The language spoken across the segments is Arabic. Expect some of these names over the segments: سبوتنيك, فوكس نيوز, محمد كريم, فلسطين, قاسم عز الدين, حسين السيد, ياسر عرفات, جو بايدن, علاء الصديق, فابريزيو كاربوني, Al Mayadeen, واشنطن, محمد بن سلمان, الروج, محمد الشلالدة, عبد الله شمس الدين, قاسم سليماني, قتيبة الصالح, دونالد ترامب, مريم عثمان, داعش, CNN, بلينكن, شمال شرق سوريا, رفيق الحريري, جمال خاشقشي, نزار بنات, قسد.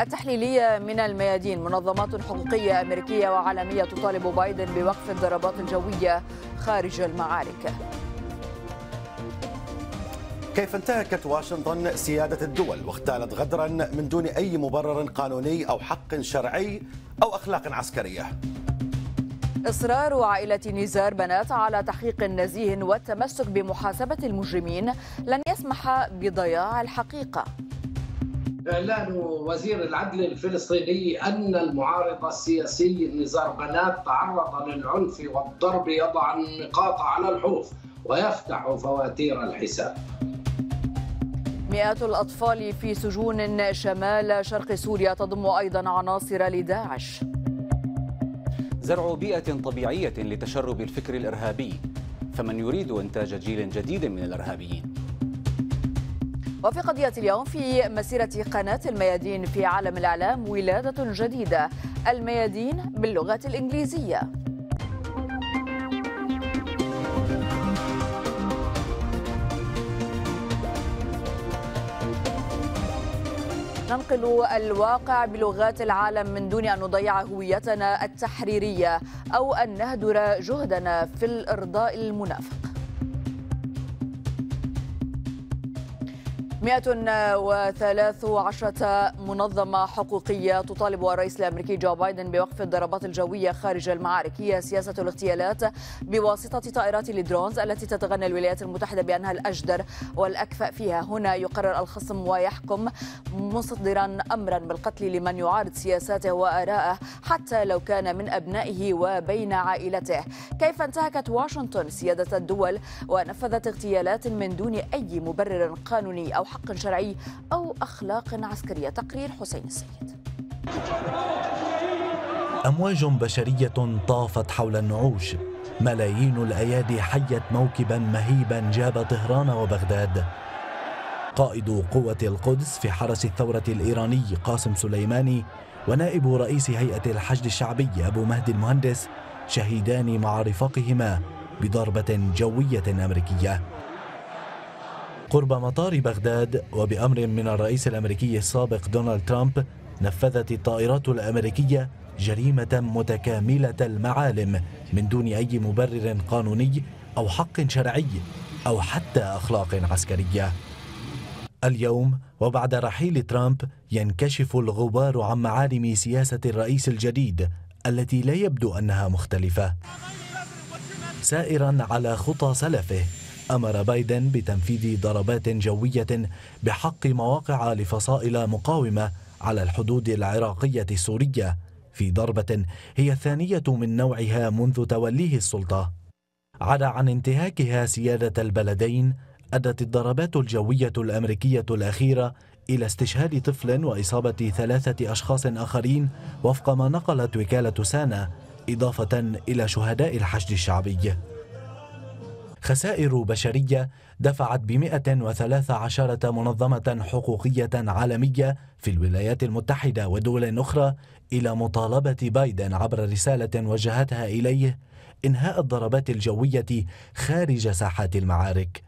التحليلية من الميادين. منظمات حقوقية أمريكية وعالمية تطالب بايدن بوقف الضربات الجوية خارج المعارك. كيف انتهكت واشنطن سيادة الدول واغتالت غدرا من دون أي مبرر قانوني أو حق شرعي أو أخلاق عسكرية. إصرار عائلة نزار بنات على تحقيق نزيه والتمسك بمحاسبة المجرمين لن يسمح بضياع الحقيقة. إعلان وزير العدل الفلسطيني أن المعارض السياسي نزار بنات تعرض للعنف والضرب يضع النقاط على الحروف ويفتح فواتير الحساب. مئات الأطفال في سجون شمال شرق سوريا تضم أيضا عناصر لداعش. زرع بيئة طبيعية لتشرب الفكر الإرهابي، فمن يريد إنتاج جيل جديد من الإرهابيين. وفي قضية اليوم في مسيرة قناة الميادين في عالم الإعلام ولادة جديدة، الميادين باللغة الإنجليزية. ننقل الواقع بلغات العالم من دون أن نضيع هويتنا التحريرية أو أن نهدر جهدنا في الإرضاء المنافق. 113 منظمة حقوقية تطالب الرئيس الأمريكي جو بايدن بوقف الضربات الجوية خارج المعارك. هي سياسة الاغتيالات بواسطة طائرات الدرونز التي تتغنى الولايات المتحدة بأنها الأجدر والأكفأ فيها. هنا يقرر الخصم ويحكم مصدرا أمرا بالقتل لمن يعارض سياساته وآراءه حتى لو كان من أبنائه وبين عائلته. كيف انتهكت واشنطن سيادة الدول ونفذت اغتيالات من دون أي مبرر قانوني أو حق شرعي أو أخلاق عسكرية. تقرير حسين السيد. أمواج بشرية طافت حول النعوش، ملايين الأيادي حيت موكبا مهيبا جاب طهران وبغداد. قائد قوة القدس في حرس الثورة الإيراني قاسم سليماني ونائب رئيس هيئة الحشد الشعبي أبو مهدي المهندس شهيدان مع رفاقهما بضربة جوية أمريكية قرب مطار بغداد، وبأمر من الرئيس الأمريكي السابق دونالد ترامب نفذت الطائرات الأمريكية جريمة متكاملة المعالم من دون أي مبرر قانوني أو حق شرعي أو حتى أخلاق عسكرية. اليوم وبعد رحيل ترامب ينكشف الغبار عن معالم سياسة الرئيس الجديد التي لا يبدو أنها مختلفة. سائرا على خطى سلفه أمر بايدن بتنفيذ ضربات جوية بحق مواقع لفصائل مقاومة على الحدود العراقية السورية في ضربة هي الثانية من نوعها منذ توليه السلطة. عدا عن انتهاكها سيادة البلدين، أدت الضربات الجوية الأمريكية الأخيرة إلى استشهاد طفل وإصابة 3 أشخاص آخرين وفق ما نقلت وكالة سانا، إضافة إلى شهداء الحشد الشعبي. خسائر بشرية دفعت ب113 منظمة حقوقية عالمية في الولايات المتحدة ودول أخرى إلى مطالبة بايدن عبر رسالة وجهتها إليه إنهاء الضربات الجوية خارج ساحات المعارك.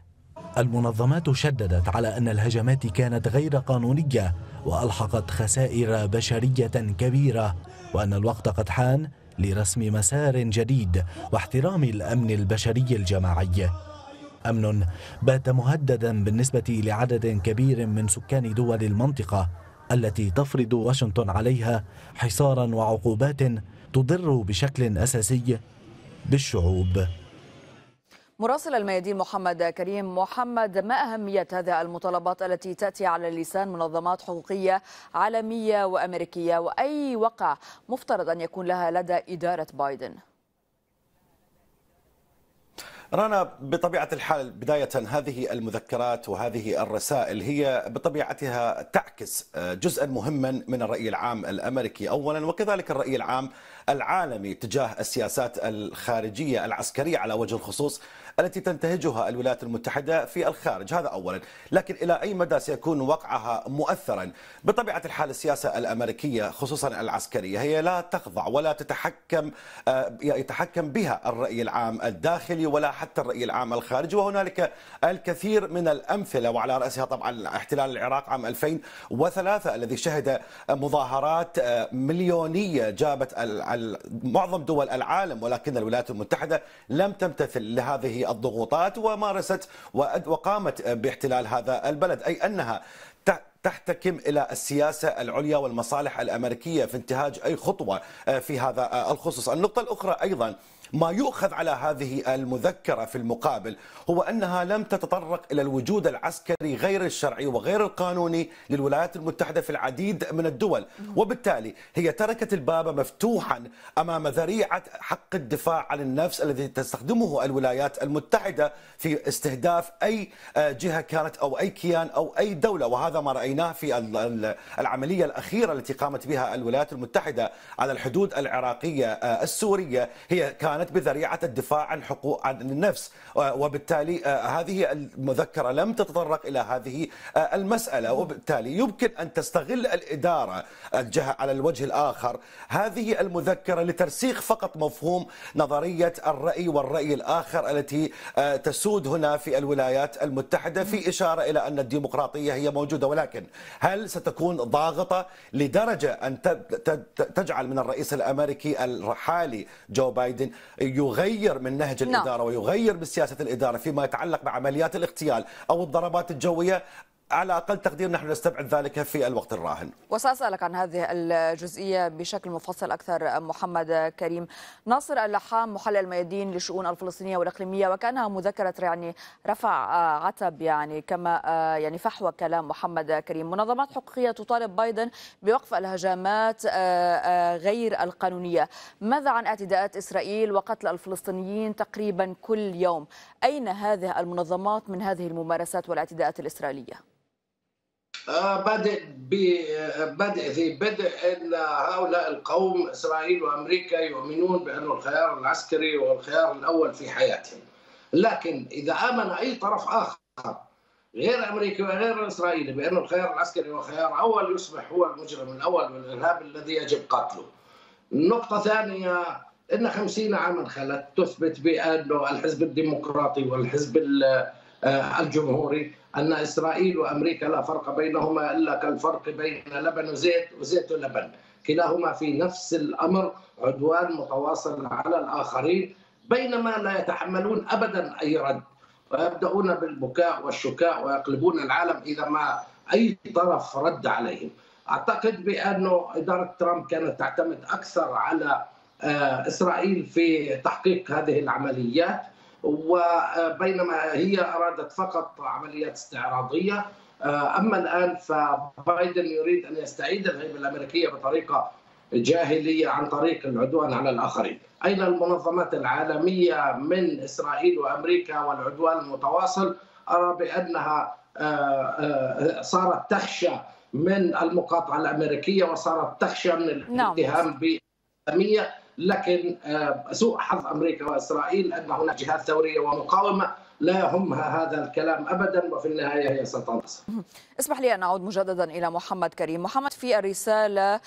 المنظمات شددت على أن الهجمات كانت غير قانونية وألحقت خسائر بشرية كبيرة، وأن الوقت قد حان لرسم مسار جديد واحترام الأمن البشري الجماعي، أمن بات مهددا بالنسبة لعدد كبير من سكان دول المنطقة التي تفرض واشنطن عليها حصارا وعقوبات تضر بشكل أساسي بالشعوب. مراسل الميادين محمد كريم. محمد، ما أهمية هذه المطالبات التي تأتي على لسان منظمات حقوقية عالمية وأمريكية، وأي وقع مفترض أن يكون لها لدى إدارة بايدن؟ رانا، بطبيعة الحال بداية هذه المذكرات وهذه الرسائل هي بطبيعتها تعكس جزءا مهما من الرأي العام الأمريكي أولا، وكذلك الرأي العام العالمي تجاه السياسات الخارجية العسكرية على وجه الخصوص التي تنتهجها الولايات المتحدة في الخارج، هذا أولا. لكن إلى أي مدى سيكون وقعها مؤثرا؟ بطبيعة الحال السياسة الأمريكية خصوصا العسكرية هي لا تخضع ولا يتحكم بها الرأي العام الداخلي ولا حتى الرأي العام الخارجي، وهنالك الكثير من الأمثلة، وعلى رأسها طبعا احتلال العراق عام 2003 الذي شهد مظاهرات مليونية جابت معظم دول العالم، ولكن الولايات المتحدة لم تمتثل لهذه الضغوطات ومارست وقامت باحتلال هذا البلد، أي أنها تحتكم إلى السياسة العليا والمصالح الأمريكية في انتهاج أي خطوة في هذا الخصوص. النقطة الأخرى أيضا ما يؤخذ على هذه المذكرة في المقابل هو أنها لم تتطرق إلى الوجود العسكري غير الشرعي وغير القانوني للولايات المتحدة في العديد من الدول، وبالتالي هي تركت الباب مفتوحا أمام ذريعة حق الدفاع عن النفس الذي تستخدمه الولايات المتحدة في استهداف أي جهة كانت أو أي كيان أو أي دولة، وهذا ما رأيناه في العملية الأخيرة التي قامت بها الولايات المتحدة على الحدود العراقية السورية، هي كانت بذريعة الدفاع عن حقوق عن النفس، وبالتالي هذه المذكرة لم تتطرق إلى هذه المسألة، وبالتالي يمكن أن تستغل الإدارة الجهة على الوجه الآخر هذه المذكرة لترسيخ فقط مفهوم نظرية الرأي والرأي الآخر التي تسود هنا في الولايات المتحدة، في إشارة إلى أن الديمقراطية هي موجودة، ولكن هل ستكون ضاغطة لدرجة أن تجعل من الرئيس الأمريكي الحالي جو بايدن يغير من نهج الإدارة ويغير من سياسة الإدارة فيما يتعلق بعمليات الاغتيال أو الضربات الجوية؟ على أقل تقدير نحن نستبعد ذلك في الوقت الراهن. وسأسألك عن هذه الجزئية بشكل مفصل أكثر محمد كريم. ناصر اللحام محلل ميادين للشؤون الفلسطينية والإقليمية، وكانها مذكرة يعني رفع عتب يعني كما يعني فحوى كلام محمد كريم. منظمات حقوقية تطالب بايدن بوقف الهجمات غير القانونية. ماذا عن اعتداءات إسرائيل وقتل الفلسطينيين تقريبا كل يوم؟ أين هذه المنظمات من هذه الممارسات والاعتداءات الإسرائيلية؟ ذي بدء أن هؤلاء القوم إسرائيل وأمريكا يؤمنون بأن الخيار العسكري هو الخيار الأول في حياتهم، لكن إذا آمن أي طرف آخر غير أمريكي وغير إسرائيلي بأن الخيار العسكري هو خيار أول يصبح هو المجرم الأول والإرهاب الذي يجب قتله. النقطة الثانية أن 50 عاما خلت تثبت بأن الحزب الديمقراطي والحزب الجمهوري أن إسرائيل وأمريكا لا فرق بينهما إلا كالفرق بين لبن وزيت وزيت ولبن، كلاهما في نفس الأمر عدوان متواصل على الآخرين، بينما لا يتحملون أبدا أي رد ويبدأون بالبكاء والشكاء ويقلبون العالم إذا ما أي طرف رد عليهم. أعتقد بأن إدارة ترامب كانت تعتمد أكثر على إسرائيل في تحقيق هذه العمليات، وبينما هي أرادت فقط عمليات استعراضية. أما الآن فبايدن يريد أن يستعيد الهيبة الأمريكية بطريقة جاهلية عن طريق العدوان على الآخرين. أين المنظمات العالمية من إسرائيل وأمريكا والعدوان المتواصل؟ أرى بأنها صارت تخشى من المقاطعة الأمريكية وصارت تخشى من الاتهام بالإسلامية، لكن سوء حظ أمريكا وإسرائيل أن هناك جهات ثورية ومقاومة لا يهمها هذا الكلام أبدا، وفي النهاية هي ستنتصر. اسمح لي أن أعود مجددا إلى محمد كريم. محمد، في الرسالة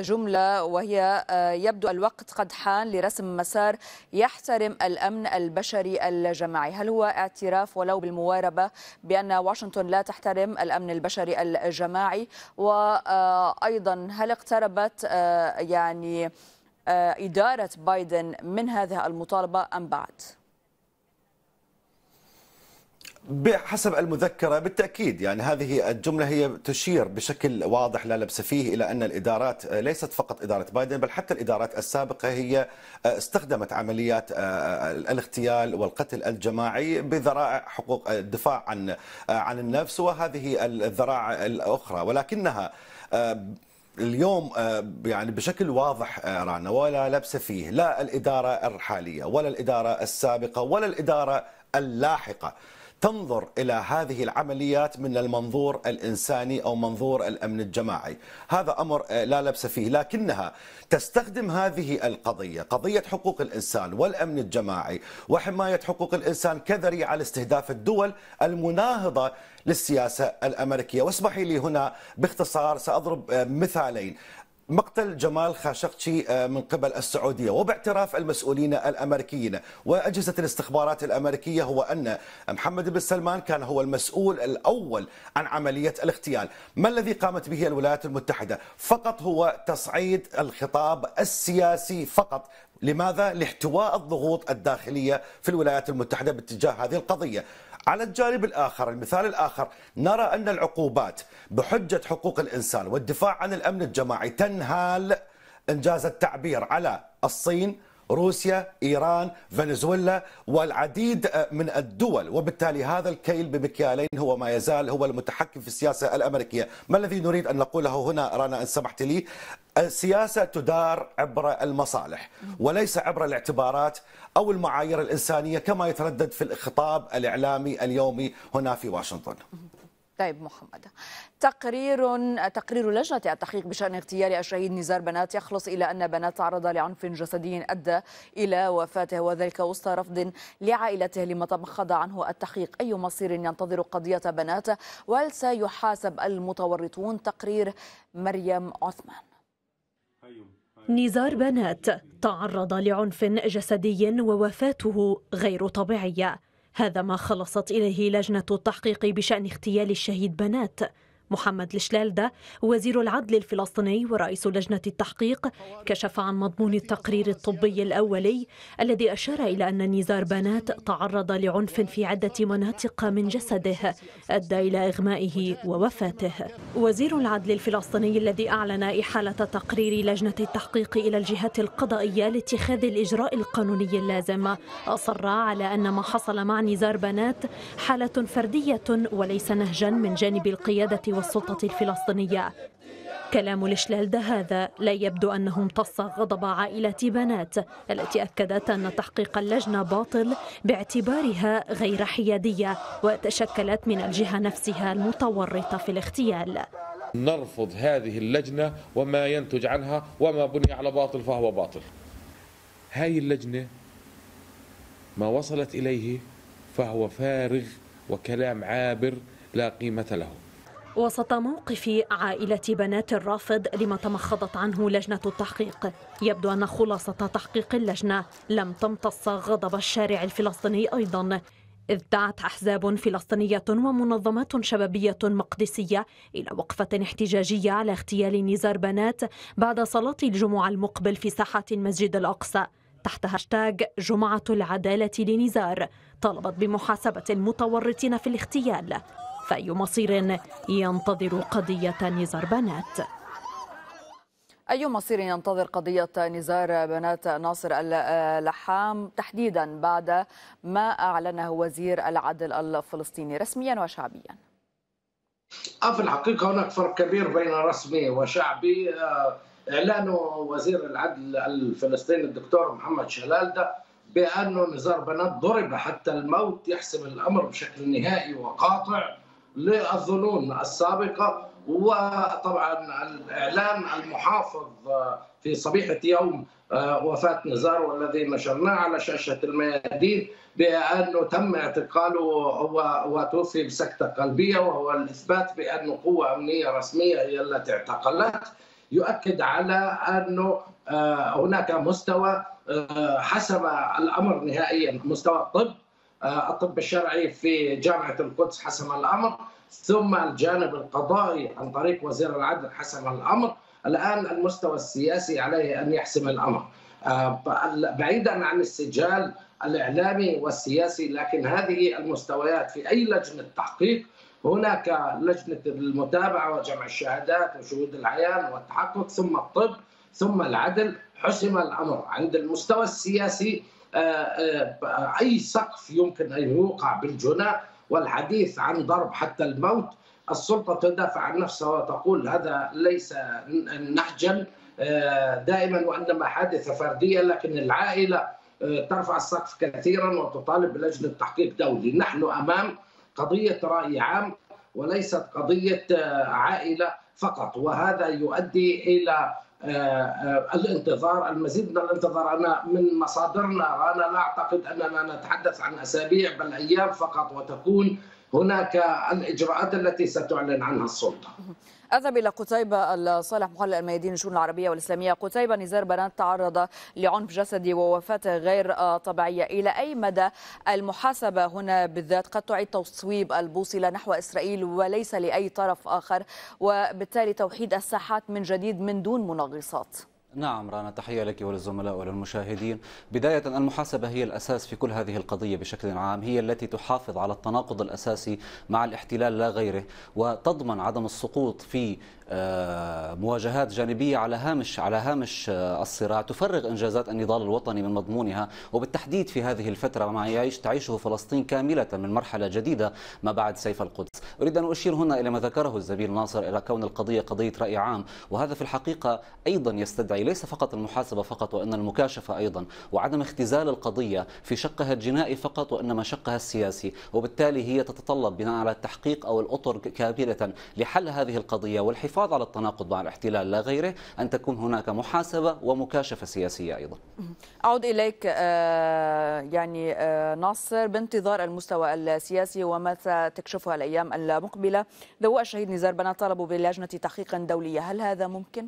جملة وهي يبدو الوقت قد حان لرسم مسار يحترم الأمن البشري الجماعي. هل هو اعتراف ولو بالمواربة بأن واشنطن لا تحترم الأمن البشري الجماعي؟ وأيضا هل اقتربت يعني إدارة بايدن من هذه المطالبة أم بعد؟ بحسب المذكرة بالتأكيد يعني هذه الجملة هي تشير بشكل واضح لا لبس فيه إلى أن الإدارات ليست فقط إدارة بايدن بل حتى الإدارات السابقة هي استخدمت عمليات الاغتيال والقتل الجماعي بذرائع حقوق الدفاع عن النفس وهذه الذرائع الأخرى، ولكنها اليوم يعني بشكل واضح رانا ولا لبس فيه لا الإدارة الحالية ولا الإدارة السابقة ولا الإدارة اللاحقة تنظر إلى هذه العمليات من المنظور الإنساني أو منظور الأمن الجماعي، هذا أمر لا لبس فيه، لكنها تستخدم هذه القضية، قضية حقوق الإنسان والأمن الجماعي وحماية حقوق الإنسان كذريعة لاستهداف الدول المناهضة للسياسة الأمريكية. واسمحي لي هنا باختصار سأضرب مثالين: مقتل جمال خاشقشي من قبل السعودية وباعتراف المسؤولين الأمريكيين وأجهزة الاستخبارات الأمريكية هو أن محمد بن سلمان كان هو المسؤول الأول عن عملية الاغتيال. ما الذي قامت به الولايات المتحدة؟ فقط هو تصعيد الخطاب السياسي فقط. لماذا؟ لاحتواء الضغوط الداخلية في الولايات المتحدة باتجاه هذه القضية. على الجانب الآخر، المثال الآخر، نرى أن العقوبات بحجة حقوق الإنسان والدفاع عن الأمن الجماعي تنهال إنجاز التعبير على الصين، روسيا، إيران، فنزويلا والعديد من الدول، وبالتالي هذا الكيل بمكيالين هو ما يزال هو المتحكم في السياسة الأمريكية. ما الذي نريد أن نقوله هنا رانا إن سمحت لي؟ السياسة تدار عبر المصالح وليس عبر الاعتبارات أو المعايير الإنسانية كما يتردد في الخطاب الإعلامي اليومي هنا في واشنطن. طيب محمد، تقرير لجنة التحقيق بشأن اغتيال الشهيد نزار بنات يخلص إلى أن بنات تعرض لعنف جسدي أدى إلى وفاته، وذلك وسط رفض لعائلته لما تمخض عنه التحقيق. أي مصير ينتظر قضية بنات؟ وهل سيحاسب المتورطون؟ تقرير مريم عثمان. نزار بنات تعرض لعنف جسدي ووفاته غير طبيعية، هذا ما خلصت إليه لجنة التحقيق بشأن اغتيال الشهيد بنات. محمد الشلالدة وزير العدل الفلسطيني ورئيس لجنة التحقيق كشف عن مضمون التقرير الطبي الأولي الذي أشار إلى أن نزار بنات تعرض لعنف في عدة مناطق من جسده أدى إلى إغمائه ووفاته. وزير العدل الفلسطيني الذي أعلن إحالة تقرير لجنة التحقيق إلى الجهات القضائية لاتخاذ الإجراء القانوني اللازم أصر على أن ما حصل مع نزار بنات حالة فردية وليس نهجا من جانب القيادة والسلطة الفلسطينية. كلام الشلالدة هذا لا يبدو أنه امتص غضب عائلة بنات التي أكدت أن تحقيق اللجنة باطل باعتبارها غير حيادية وتشكلت من الجهة نفسها المتورطة في الاغتيال. نرفض هذه اللجنة وما ينتج عنها، وما بني على باطل فهو باطل. هاي اللجنة ما وصلت إليه فهو فارغ وكلام عابر لا قيمة له. وسط موقف عائلة بنات الرافض لما تمخضت عنه لجنة التحقيق، يبدو أن خلاصة تحقيق اللجنة لم تمتص غضب الشارع الفلسطيني أيضا، إذ دعت أحزاب فلسطينية ومنظمات شبابية مقدسية إلى وقفة احتجاجية على اغتيال نزار بنات بعد صلاة الجمعة المقبل في ساحة المسجد الأقصى تحت هاشتاج جمعة العدالة لنزار، طالبت بمحاسبة المتورطين في الاغتيال. فأي مصير ينتظر قضية نزار بنات؟ أي مصير ينتظر قضية نزار بنات ناصر اللحام تحديدا بعد ما أعلنه وزير العدل الفلسطيني رسميا وشعبيا؟ في الحقيقة هناك فرق كبير بين رسمي وشعبي. إعلانه وزير العدل الفلسطيني الدكتور محمد الشلالدة بأنه نزار بنات ضرب حتى الموت يحسم الأمر بشكل نهائي وقاطع للظنون السابقة، وطبعا الإعلان المحافظ في صبيحة يوم وفاة نزار والذي نشرناه على شاشة الميادين بأنه تم اعتقاله وتوفي بسكتة قلبية، وهو الإثبات بأنه قوة أمنية رسمية هي التي اعتقلت، يؤكد على أنه هناك مستوى حسم الأمر نهائيا، مستوى الطب الشرعي في جامعة القدس حسم الأمر، ثم الجانب القضائي عن طريق وزير العدل حسم الأمر، الآن المستوى السياسي عليه أن يحسم الأمر. بعيدا عن السجال الإعلامي والسياسي، لكن هذه المستويات في أي لجنة تحقيق، هناك لجنة المتابعة وجمع الشهادات وشهود العيان والتحقق ثم الطب ثم العدل، حسم الأمر. عند المستوى السياسي أي سقف يمكن أن يوقع بالجناة والحديث عن ضرب حتى الموت، السلطة تدافع عن نفسها وتقول هذا ليس نهجا دائما وإنما حادثة فردية، لكن العائلة ترفع السقف كثيرا وتطالب بلجنة تحقيق دولي. نحن أمام قضية رأي عام وليست قضية عائلة فقط، وهذا يؤدي إلى الانتظار، المزيد من الانتظار. أنا من مصادرنا أنا لا أعتقد أننا نتحدث عن أسابيع بل أيام فقط، وتكون هناك الإجراءات التي ستعلن عنها السلطة. أذهب إلى قتيبة الصالح محلل الميادين للشؤون العربية والإسلامية. قتيبة، نزار بنات تعرض لعنف جسدي ووفاة غير طبيعية، إلى أي مدى المحاسبة هنا بالذات قد تعيد تصويب البوصلة نحو إسرائيل وليس لأي طرف آخر، وبالتالي توحيد الساحات من جديد من دون منغصات؟ نعم رانا، تحية لك وللزملاء وللمشاهدين. بداية المحاسبة هي الأساس في كل هذه القضية بشكل عام، هي التي تحافظ على التناقض الأساسي مع الاحتلال لا غيره، وتضمن عدم السقوط في مواجهات جانبية على هامش الصراع، تفرغ إنجازات النضال الوطني من مضمونها، وبالتحديد في هذه الفترة ما تعيشه فلسطين كاملة من مرحلة جديدة ما بعد سيف القدس. أريد أن أشير هنا إلى ما ذكره الزميل ناصر، إلى كون القضية قضية رأي عام، وهذا في الحقيقة أيضا يستدعي ليس فقط المحاسبة فقط، وإن المكاشفة أيضا، وعدم اختزال القضية في شقها الجنائي فقط وإنما شقها السياسي، وبالتالي هي تتطلب بناء على التحقيق أو الأطر كاملة لحل هذه القضية والحفاظ على التناقض مع الاحتلال لا غيره، أن تكون هناك محاسبة ومكاشفة سياسية أيضا. أعود إليك ناصر، بانتظار المستوى السياسي وما ستكشفها الأيام المقبلة. ذوق الشهيد نزار بنات طلبوا بلجنة تحقيق دولية، هل هذا ممكن؟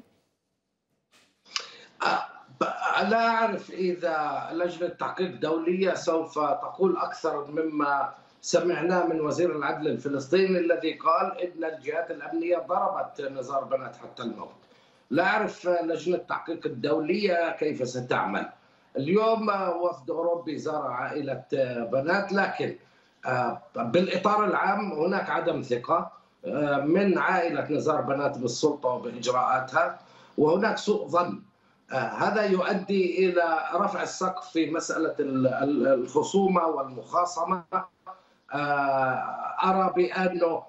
لا أعرف إذا لجنة تحقيق دولية سوف تقول أكثر مما سمعنا من وزير العدل الفلسطيني الذي قال إن الجهات الأمنية ضربت نزار بنات حتى الموت. لا أعرف لجنة التحقيق الدولية كيف ستعمل. اليوم وفد أوروبي زار عائلة بنات، لكن بالإطار العام هناك عدم ثقة من عائلة نزار بنات بالسلطة وبإجراءاتها، وهناك سوء ظن. هذا يؤدي إلى رفع السقف في مسألة الخصومة والمخاصمة. أرى بأنه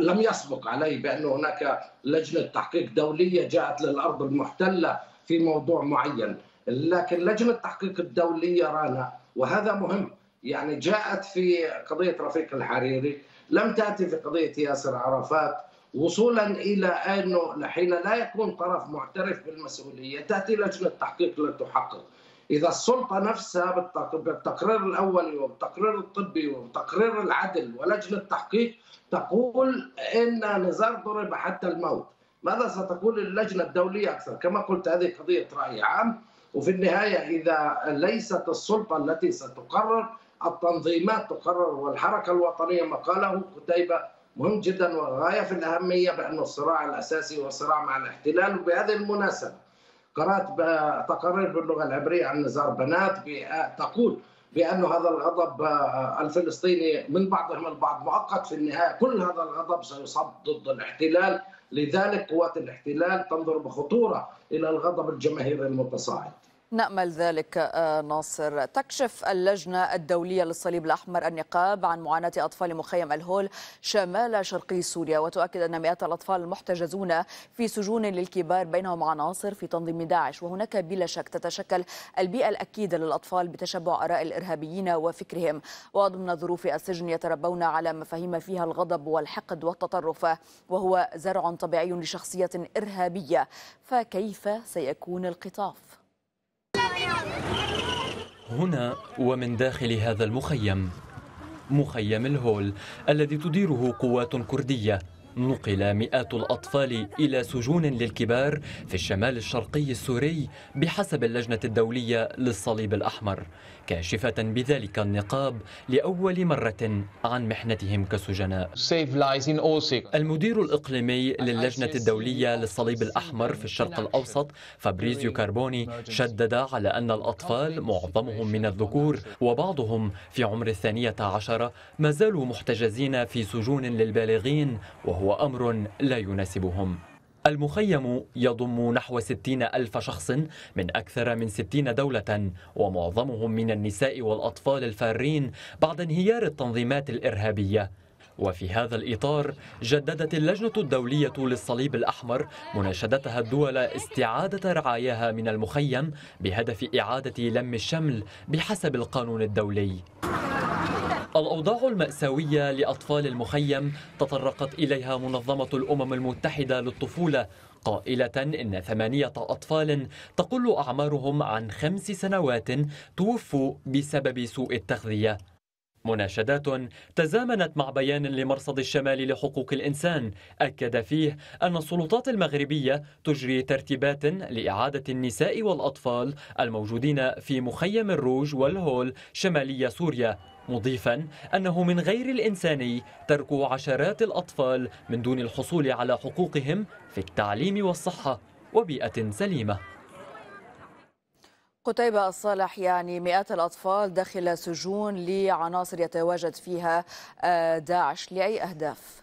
لم يسبق علي بأن هناك لجنة تحقيق دولية جاءت للأرض المحتلة في موضوع معين، لكن لجنة تحقيق الدولية رانا، وهذا مهم، يعني جاءت في قضية رفيق الحريري، لم تأتي في قضية ياسر عرفات، وصولا إلى أنه حين لا يكون طرف معترف بالمسؤولية تأتي لجنة تحقيق لتحقق. إذا السلطة نفسها بالتقرير الأولي والتقرير الطبي والتقرير العدل ولجنة التحقيق تقول إن نزار ضرب حتى الموت، ماذا ستقول اللجنة الدولية أكثر؟ كما قلت هذه قضية رأي عام، وفي النهاية إذا ليست السلطة التي ستقرر، التنظيمات تقرر. والحركة الوطنية ما قاله قتيبة مهم جدا وغاية في الأهمية، بأن الصراع الأساسي وصراع مع الاحتلال. وبهذه المناسبة قرأت تقارير باللغة العبرية عن نزار بنات تقول بأن هذا الغضب الفلسطيني من بعضهم البعض مؤقت، في النهاية كل هذا الغضب سيصب ضد الاحتلال، لذلك قوات الاحتلال تنظر بخطورة إلى الغضب الجماهيري المتصاعد. نأمل ذلك ناصر. تكشف اللجنة الدولية للصليب الأحمر النقاب عن معاناة أطفال مخيم الهول شمال شرقي سوريا، وتؤكد أن مئات الأطفال المحتجزون في سجون للكبار بينهم عناصر في تنظيم داعش، وهناك بلا شك تتشكل البيئة الأكيدة للأطفال بتشبع آراء الإرهابيين وفكرهم، وضمن ظروف السجن يتربون على مفاهيم فيها الغضب والحقد والتطرف، وهو زرع طبيعي لشخصية إرهابية، فكيف سيكون القطاف؟ هنا ومن داخل هذا المخيم، مخيم الهول الذي تديره قوات كردية، نقل مئات الأطفال إلى سجون للكبار في الشمال الشرقي السوري بحسب اللجنة الدولية للصليب الأحمر، كاشفة بذلك النقاب لأول مرة عن محنتهم كسجناء. المدير الإقليمي للجنة الدولية للصليب الأحمر في الشرق الأوسط فابريزيو كاربوني شدد على أن الأطفال معظمهم من الذكور وبعضهم في عمر ال12 ما زالوا محتجزين في سجون للبالغين، وهو أمر لا يناسبهم. المخيم يضم نحو 60,000 شخص من أكثر من 60 دولة، ومعظمهم من النساء والأطفال الفارين بعد انهيار التنظيمات الإرهابية. وفي هذا الإطار جددت اللجنة الدولية للصليب الأحمر مناشدتها الدول استعادة رعاياها من المخيم بهدف إعادة لم الشمل بحسب القانون الدولي. الأوضاع المأساوية لأطفال المخيم تطرقت إليها منظمة الأمم المتحدة للطفولة، قائلة إن 8 أطفال تقل أعمارهم عن 5 سنوات توفوا بسبب سوء التغذية. مناشدات تزامنت مع بيان لمرصد الشمال لحقوق الإنسان أكد فيه أن السلطات المغربية تجري ترتيبات لإعادة النساء والأطفال الموجودين في مخيم الروج والهول شمالية سوريا، مضيفا أنه من غير الإنساني ترك عشرات الأطفال من دون الحصول على حقوقهم في التعليم والصحة وبيئة سليمة. قتيبة الصالح، يعني مئات الأطفال داخل سجون لعناصر يتواجد فيها داعش، لأي أهداف؟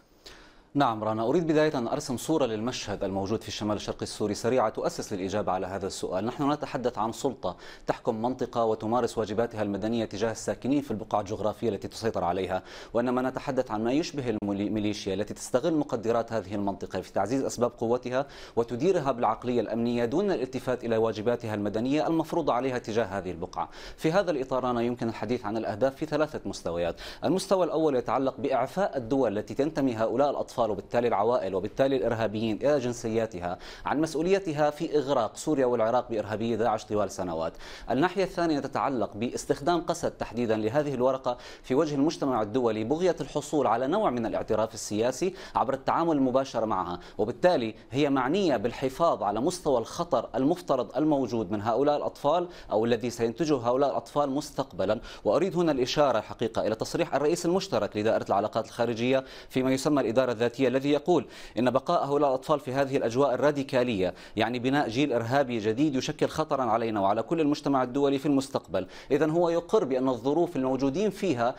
نعم رنا، أريد بداية أن أرسم صورة للمشهد الموجود في الشمال الشرقي السوري سريعة تؤسس للإجابة على هذا السؤال. نحن نتحدث عن سلطة تحكم منطقة وتمارس واجباتها المدنية تجاه الساكنين في البقعة الجغرافية التي تسيطر عليها، وإنما نتحدث عن ما يشبه الميليشيا التي تستغل مقدرات هذه المنطقة في تعزيز أسباب قوتها وتديرها بالعقلية الأمنية دون الالتفات إلى واجباتها المدنية المفروضة عليها تجاه هذه البقعة. في هذا الإطار رنا، يمكن الحديث عن الأهداف في 3 مستويات. المستوى الأول يتعلق بإعفاء الدول التي تنتمي هؤلاء الأطفال وبالتالي العوائل وبالتالي الإرهابيين إلى جنسياتها عن مسؤوليتها في إغراق سوريا والعراق بإرهابي داعش طوال سنوات. الناحية الثانية تتعلق باستخدام قسد تحديدا لهذه الورقة في وجه المجتمع الدولي بغية الحصول على نوع من الاعتراف السياسي عبر التعامل المباشر معها، وبالتالي هي معنية بالحفاظ على مستوى الخطر المفترض الموجود من هؤلاء الأطفال أو الذي سينتجه هؤلاء الأطفال مستقبلا. وأريد هنا الإشارة حقيقة إلى تصريح الرئيس المشترك لدائرة العلاقات الخارجية فيما يسمى الإدارة الذاتية الذي يقول إن بقاء هؤلاء الأطفال في هذه الأجواء الراديكالية يعني بناء جيل إرهابي جديد يشكل خطرا علينا وعلى كل المجتمع الدولي في المستقبل. إذن هو يقر بأن الظروف الموجودين فيها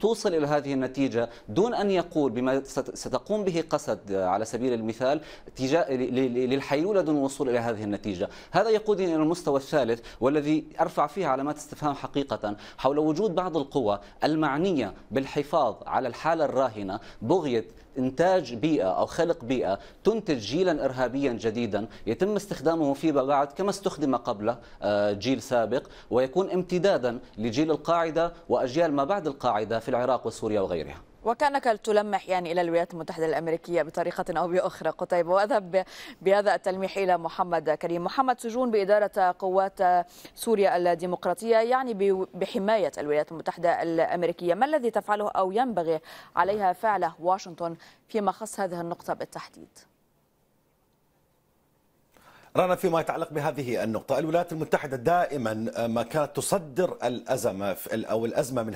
توصل إلى هذه النتيجة دون أن يقول بما ستقوم به قسد على سبيل المثال للحيلولة دون الوصول إلى هذه النتيجة. هذا يقودني إلى المستوى الثالث والذي أرفع فيه علامات استفهام حقيقة حول وجود بعض القوى المعنية بالحفاظ على الحالة الراهنة بغية إنتاج بيئة أو خلق بيئة تنتج جيلا إرهابيا جديدا يتم استخدامه فيما بعد كما استخدم قبله جيل سابق ويكون امتدادا لجيل القاعدة وأجيال ما بعد القاعدة في العراق وسوريا وغيرها. وكأنك تلمح يعني إلى الولايات المتحدة الأمريكية بطريقة أو بأخرى قتيبة، وأذهب بهذا التلميح إلى محمد كريم. محمد، سجون بإدارة قوات سوريا الديمقراطية يعني بحماية الولايات المتحدة الأمريكية، ما الذي تفعله أو ينبغي عليها فعله واشنطن فيما خص هذه النقطة بالتحديد؟ رانا، فيما يتعلق بهذه النقطة، الولايات المتحدة دائما ما كانت تصدر الأزمة أو الأزمة من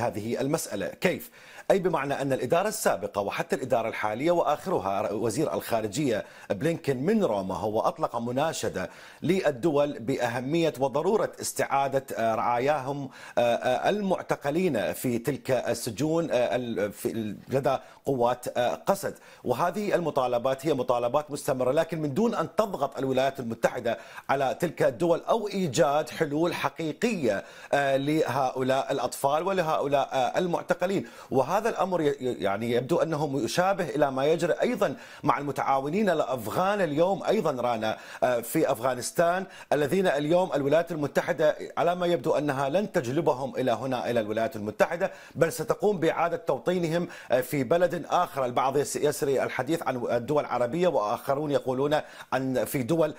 هذه المسألة. كيف؟ أي بمعنى أن الإدارة السابقة وحتى الإدارة الحالية وآخرها وزير الخارجية بلينكن من روما هو أطلق مناشدة للدول بأهمية وضرورة استعادة رعاياهم المعتقلين في تلك السجون لدى قوات قسد، وهذه المطالبات هي مطالبات مستمرة لكن من دون أن تضغط الولايات المتحدة على تلك الدول أو إيجاد حلول حقيقية لهؤلاء الأطفال ولهؤلاء المعتقلين. وهذا الأمر يعني يبدو أنه مشابه إلى ما يجري أيضا مع المتعاونين الأفغان اليوم أيضا رانا في أفغانستان، الذين اليوم الولايات المتحدة على ما يبدو أنها لن تجلبهم إلى هنا إلى الولايات المتحدة بل ستقوم بإعادة توطينهم في بلد آخر. البعض يسري الحديث عن الدول العربية وآخرون يقولون عن في دول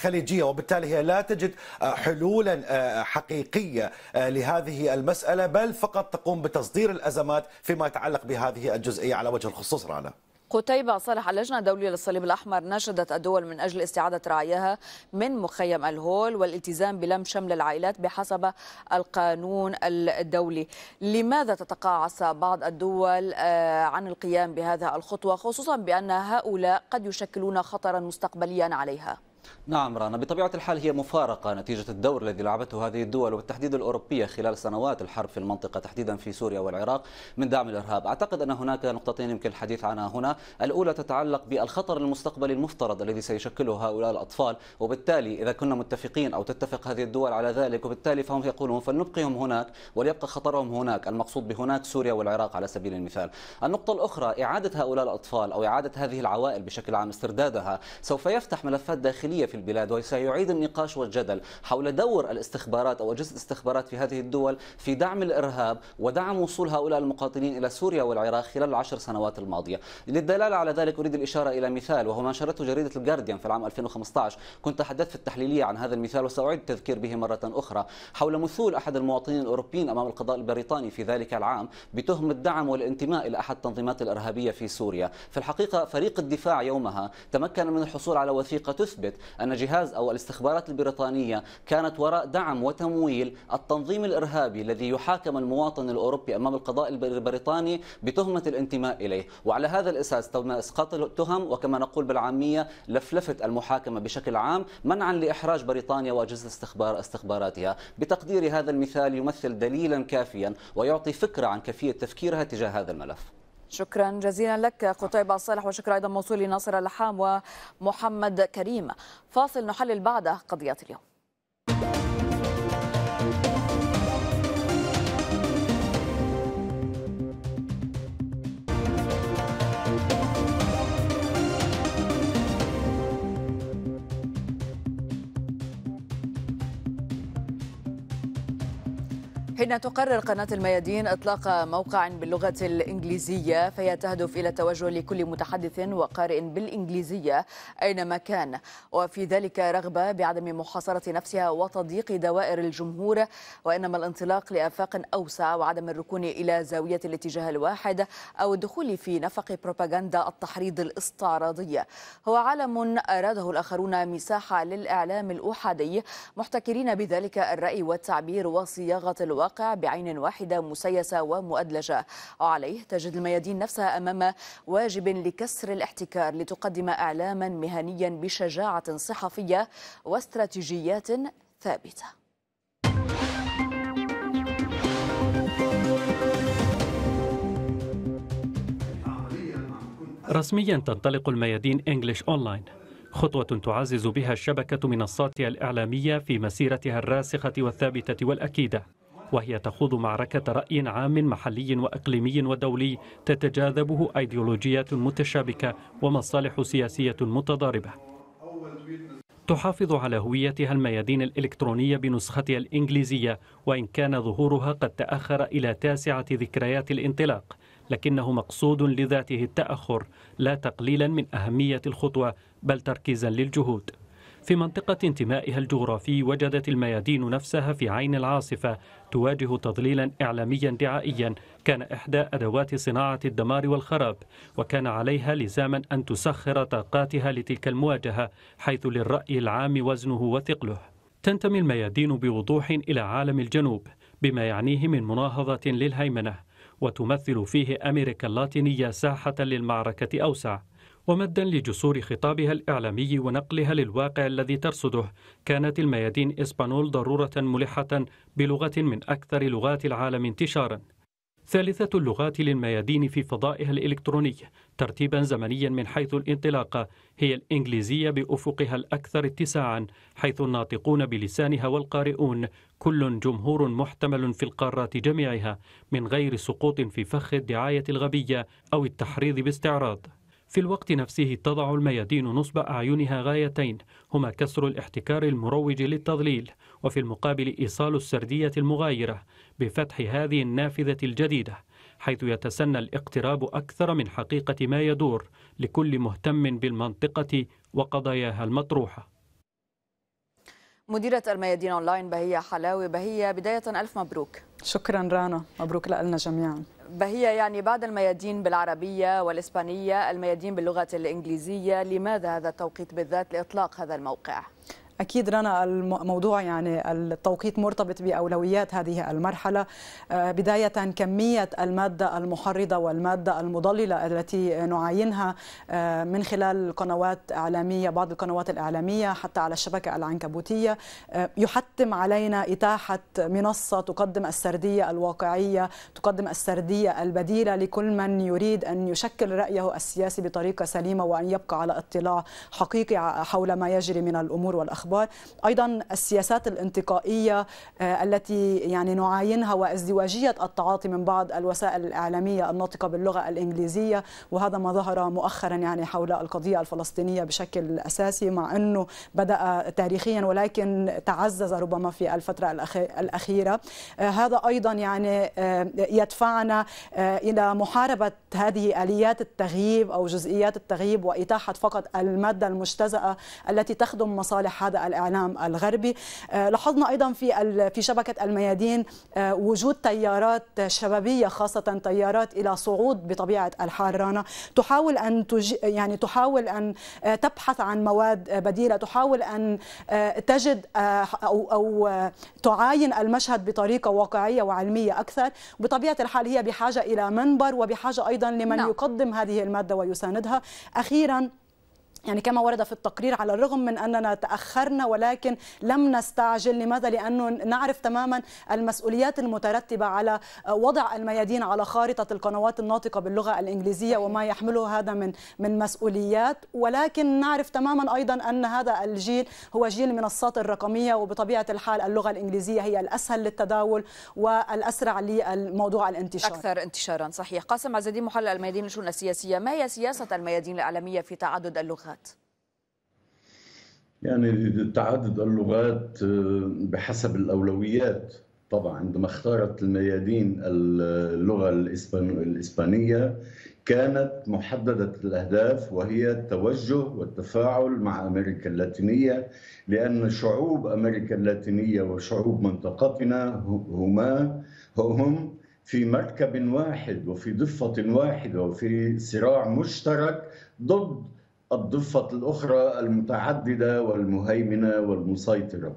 خليجية، وبالتالي هي لا تجد حلولا حقيقية لهذه المسألة بل فقط تقوم بتصدير الأزمات فيما يتعلق بهذه الجزئية على وجه الخصوص. رانا، قتيبة صالح، اللجنة الدولية للصليب الأحمر ناشدت الدول من أجل استعادة رعاياها من مخيم الهول والالتزام بلم شمل العائلات بحسب القانون الدولي. لماذا تتقاعس بعض الدول عن القيام بهذه الخطوة خصوصا بأن هؤلاء قد يشكلون خطرا مستقبليا عليها؟ نعم رانا، بطبيعة الحال هي مفارقة نتيجة الدور الذي لعبته هذه الدول وبالتحديد الأوروبية خلال سنوات الحرب في المنطقة تحديدا في سوريا والعراق من دعم الإرهاب. أعتقد أن هناك نقطتين يمكن الحديث عنها هنا. الأولى تتعلق بالخطر المستقبلي المفترض الذي سيشكله هؤلاء الأطفال، وبالتالي إذا كنا متفقين أو تتفق هذه الدول على ذلك وبالتالي فهم يقولون فلنبقيهم هناك وليبقى خطرهم هناك، المقصود بهناك سوريا والعراق على سبيل المثال. النقطة الأخرى إعادة هؤلاء الأطفال أو إعادة هذه العوائل بشكل عام استردادها سوف يفتح ملفات داخلية الداخلية في البلاد، وسيعيد النقاش والجدل حول دور الاستخبارات أو أجهزة الاستخبارات في هذه الدول في دعم الإرهاب ودعم وصول هؤلاء المقاتلين إلى سوريا والعراق خلال ال10 سنوات الماضية. للدلالة على ذلك أريد الإشارة إلى مثال وهو ما نشرته جريدة الجارديان في العام 2015، كنت تحدثت في التحليلية عن هذا المثال وسأعيد التذكير به مرة أخرى، حول مثول أحد المواطنين الأوروبيين أمام القضاء البريطاني في ذلك العام بتهمة الدعم والانتماء إلى أحد التنظيمات الإرهابية في سوريا. في الحقيقة فريق الدفاع يومها تمكن من الحصول على وثيقة تثبت أن جهاز أو الاستخبارات البريطانية كانت وراء دعم وتمويل التنظيم الإرهابي الذي يحاكم المواطن الأوروبي أمام القضاء البريطاني بتهمة الانتماء إليه، وعلى هذا الأساس تم إسقاط التهم وكما نقول بالعامية لفلفة المحاكمة بشكل عام منعا لإحراج بريطانيا وأجهزة استخباراتها. بتقديري هذا المثال يمثل دليلا كافيا ويعطي فكرة عن كيفية تفكيرها تجاه هذا الملف. شكرا جزيلا لك قطيبة الصالح، وشكرا أيضا موصول لناصر اللحام ومحمد كريم. فاصل نحلل بعده قضية اليوم. حين تقرر قناة الميادين إطلاق موقع باللغة الإنجليزية فهي تهدف إلى التوجه لكل متحدث وقارئ بالإنجليزية أينما كان، وفي ذلك رغبة بعدم محاصرة نفسها وتضييق دوائر الجمهور، وإنما الانطلاق لآفاق أوسع وعدم الركون إلى زاوية الاتجاه الواحد أو الدخول في نفق بروباغندا التحريض الاستعراضية. هو عالم أراده الآخرون مساحة للإعلام الأحادي، محتكرين بذلك الرأي والتعبير وصياغة الواقع بعين واحدة مسيسة ومؤدلجة، وعليه تجد الميادين نفسها أمام واجب لكسر الاحتكار لتقدم إعلاما مهنيا بشجاعة صحفية واستراتيجيات ثابتة. رسميا تنطلق الميادين إنجليش أونلاين، خطوة تعزز بها الشبكة منصاتها الإعلامية في مسيرتها الراسخة والثابتة والأكيدة، وهي تخوض معركة رأي عام محلي وأقليمي ودولي تتجاذبه أيديولوجيات متشابكة ومصالح سياسية متضاربة. تحافظ على هويتها الميادين الإلكترونية بنسختها الإنجليزية، وإن كان ظهورها قد تأخر إلى 9 ذكريات الانطلاق، لكنه مقصود لذاته التأخر لا تقليلا من أهمية الخطوة بل تركيزا للجهود. في منطقة انتمائها الجغرافي وجدت الميادين نفسها في عين العاصفة تواجه تضليلا إعلاميا دعائيا كان إحدى أدوات صناعة الدمار والخراب، وكان عليها لزاما أن تسخر طاقاتها لتلك المواجهة، حيث للرأي العام وزنه وثقله. تنتمي الميادين بوضوح إلى عالم الجنوب بما يعنيه من مناهضة للهيمنة، وتمثل فيه أمريكا اللاتينية ساحة للمعركة أوسع، ومدا لجسور خطابها الإعلامي ونقلها للواقع الذي ترصده. كانت الميادين إسبانول ضرورة ملحة بلغة من أكثر لغات العالم انتشارا، 3 اللغات للميادين في فضائها الإلكتروني ترتيبا زمنيا من حيث الانطلاقة هي الإنجليزية بأفقها الأكثر اتساعا، حيث الناطقون بلسانها والقارئون كل جمهور محتمل في القارات جميعها من غير سقوط في فخ الدعاية الغبية أو التحريض باستعراض. في الوقت نفسه تضع الميادين نصب أعينها غايتين هما كسر الاحتكار المروج للتضليل، وفي المقابل إيصال السردية المغايرة بفتح هذه النافذة الجديدة، حيث يتسنى الاقتراب أكثر من حقيقة ما يدور لكل مهتم بالمنطقة وقضاياها المطروحة. مديرة الميادين أونلاين بهية حلاوي. بهية، بداية ألف مبروك. شكرا رانا، مبروك لنا جميعا. بهي، يعني بعد الميادين بالعربية والإسبانية الميادين باللغة الإنجليزية، لماذا هذا التوقيت بالذات لإطلاق هذا الموقع؟ أكيد رنا، الموضوع يعني التوقيت مرتبط بأولويات هذه المرحلة. بداية كمية المادة المحرضة والمادة المضللة التي نعاينها من خلال قنوات إعلامية، بعض القنوات الإعلامية حتى على الشبكة العنكبوتية، يحتم علينا إتاحة منصة تقدم السردية الواقعية، تقدم السردية البديلة لكل من يريد أن يشكل رأيه السياسي بطريقة سليمة وأن يبقى على اطلاع حقيقي حول ما يجري من الأمور والأخبار الأخبار، أيضا السياسات الانتقائية التي يعني نعاينها وازدواجية التعاطي من بعض الوسائل الإعلامية الناطقة باللغة الإنجليزية، وهذا ما ظهر مؤخرا يعني حول القضية الفلسطينية بشكل أساسي، مع أنه بدأ تاريخيا ولكن تعزز ربما في الفترة الأخيرة. هذا أيضا يعني يدفعنا إلى محاربة هذه آليات التغييب أو جزئيات التغييب وإتاحة فقط المادة المجتزأة التي تخدم مصالح هذا الإعلام الغربي. لاحظنا أيضا في شبكة الميادين وجود تيارات شبابية، خاصة تيارات إلى صعود بطبيعة الحال رانا، تحاول أن تبحث عن مواد بديلة، تحاول أن تجد أو تعاين المشهد بطريقة واقعية وعلمية أكثر. بطبيعة الحال هي بحاجة إلى منبر وبحاجة أيضا لمن يقدم هذه المادة ويساندها. أخيرا يعني كما ورد في التقرير، على الرغم من أننا تأخرنا ولكن لم نستعجل. لماذا؟ لأنه نعرف تماما المسؤوليات المترتبة على وضع الميادين على خارطة القنوات الناطقة باللغة الإنجليزية وما يحمله هذا من مسؤوليات، ولكن نعرف تماما أيضا أن هذا الجيل هو جيل منصات الرقمية، وبطبيعة الحال اللغة الإنجليزية هي الأسهل للتداول والأسرع للموضوع الانتشار، أكثر انتشارا. صحيح. قاسم عز الدين، محلل الميادين للشؤون السياسية، ما هي سياسة الميادين الإعلامية في تعدد اللغات؟ يعني تعدد اللغات بحسب الأولويات. طبعا عندما اختارت الميادين اللغة الإسبانية كانت محددة الأهداف، وهي التوجه والتفاعل مع أمريكا اللاتينية، لأن شعوب أمريكا اللاتينية وشعوب منطقتنا هم في مركب واحد وفي ضفة واحدة وفي صراع مشترك ضد الضفة الأخرى المتعددة والمهيمنة والمسيطرة.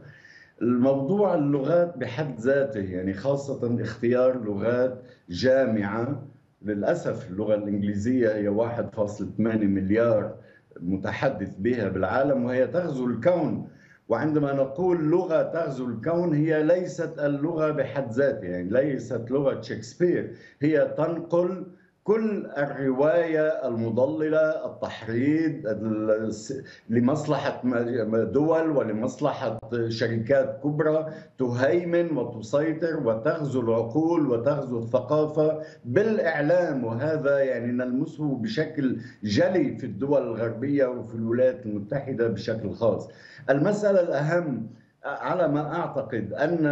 الموضوع اللغات بحد ذاته، يعني خاصة اختيار لغات جامعة، للأسف اللغة الإنجليزية هي 1.8 مليار متحدث بها بالعالم وهي تغزو الكون، وعندما نقول لغة تغزو الكون هي ليست اللغة بحد ذاتها، يعني ليست لغة شكسبير، هي تنقل كل الرواية المضللة، التحريض لمصلحة دول ولمصلحة شركات كبرى تهيمن وتسيطر وتغزو العقول وتغزو الثقافة بالإعلام، وهذا يعني نلمسه بشكل جلي في الدول الغربية وفي الولايات المتحدة بشكل خاص. المسألة الأهم على ما أعتقد أن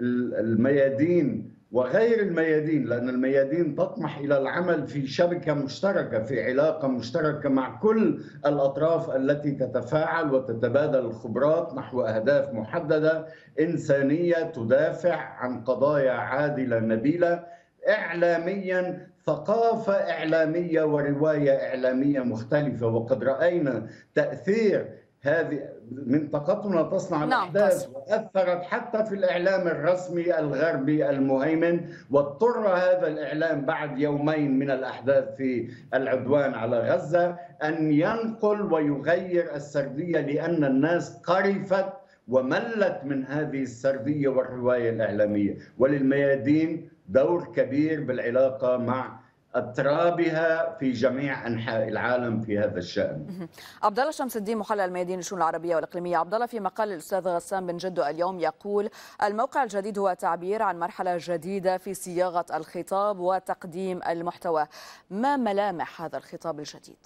الميادين وغير الميادين، لأن الميادين تطمح إلى العمل في شبكة مشتركة، في علاقة مشتركة مع كل الأطراف التي تتفاعل وتتبادل الخبرات نحو أهداف محددة إنسانية، تدافع عن قضايا عادلة نبيلة، إعلامياً ثقافة إعلامية ورواية إعلامية مختلفة. وقد رأينا تأثير هذه منطقتنا تصنع الأحداث، وأثرت حتى في الإعلام الرسمي الغربي المهيمن، واضطر هذا الإعلام بعد يومين من الأحداث في العدوان على غزة أن ينقل ويغير السردية، لأن الناس قرفت وملت من هذه السردية والرواية الإعلامية. وللميادين دور كبير بالعلاقة مع أترابها في جميع أنحاء العالم في هذا الشأن. عبد الله شمس الدين، محلل الميادين للشؤون العربية والإقليمية. عبد الله، في مقال الأستاذ غسان بن جدو اليوم يقول: الموقع الجديد هو تعبير عن مرحلة جديدة في صياغة الخطاب وتقديم المحتوى. ما ملامح هذا الخطاب الجديد؟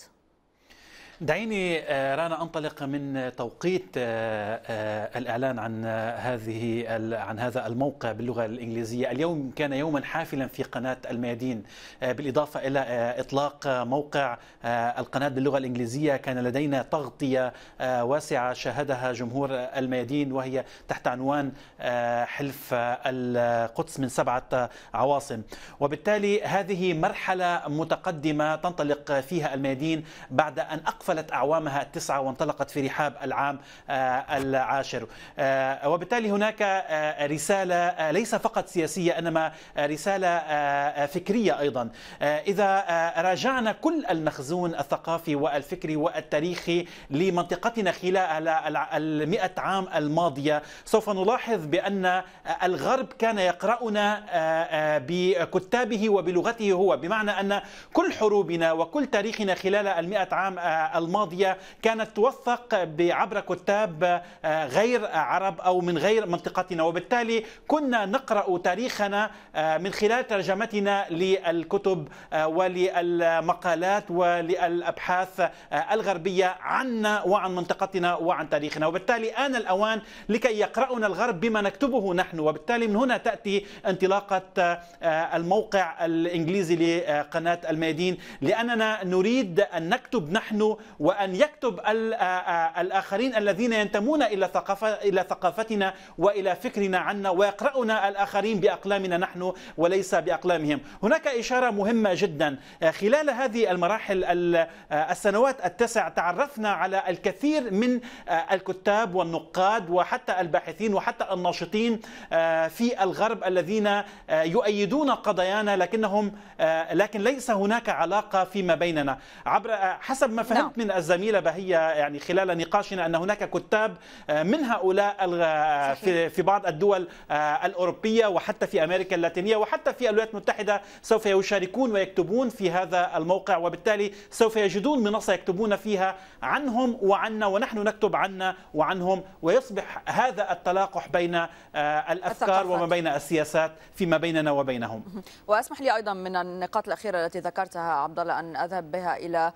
دعيني رانا أنطلق من توقيت الإعلان عن هذا الموقع باللغة الإنجليزية. اليوم كان يوما حافلا في قناة الميادين، بالإضافة إلى إطلاق موقع القناة باللغة الإنجليزية. كان لدينا تغطية واسعة شاهدها جمهور الميادين، وهي تحت عنوان حلف القدس من 7 عواصم. وبالتالي هذه مرحلة متقدمة تنطلق فيها الميادين بعد أن أقفلت أعوامها 9 وانطلقت في رحاب العام 10. وبالتالي هناك رسالة ليس فقط سياسية إنما رسالة فكرية أيضا. إذا راجعنا كل المخزون الثقافي والفكري والتاريخي لمنطقتنا خلال 100 عام الماضية، سوف نلاحظ بأن الغرب كان يقرأنا بكتابه وبلغته هو، بمعنى أن كل حروبنا وكل تاريخنا خلال 100 عام الماضية كانت توثق عبر كتاب غير عرب أو من غير منطقتنا، وبالتالي كنا نقرأ تاريخنا من خلال ترجمتنا للكتب وللمقالات وللأبحاث الغربية عنا وعن منطقتنا وعن تاريخنا، وبالتالي آن الأوان لكي يقرأنا الغرب بما نكتبه نحن. وبالتالي من هنا تأتي انطلاقة الموقع الإنجليزي لقناة الميادين، لأننا نريد أن نكتب نحن وأن يكتب الآخرين الذين ينتمون إلى ثقافتنا وإلى فكرنا عنا، ويقرأنا الآخرين بأقلامنا نحن وليس بأقلامهم. هناك إشارة مهمة جدا، خلال هذه المراحل السنوات التسع تعرفنا على الكثير من الكتاب والنقاد وحتى الباحثين وحتى الناشطين في الغرب الذين يؤيدون قضايانا، لكن ليس هناك علاقة فيما بيننا. عبر حسب ما فهمت من الزميلة بهية يعني خلال نقاشنا أن هناك كتاب من هؤلاء في بعض الدول الأوروبية وحتى في أمريكا اللاتينية وحتى في الولايات المتحدة سوف يشاركون ويكتبون في هذا الموقع، وبالتالي سوف يجدون منصة يكتبون فيها عنهم وعنا ونحن نكتب عنا وعنهم، ويصبح هذا التلاقح بين الأفكار وما بين السياسات فيما بيننا وبينهم. واسمح لي أيضا من النقاط الأخيرة التي ذكرتها عبد الله أن أذهب بها إلى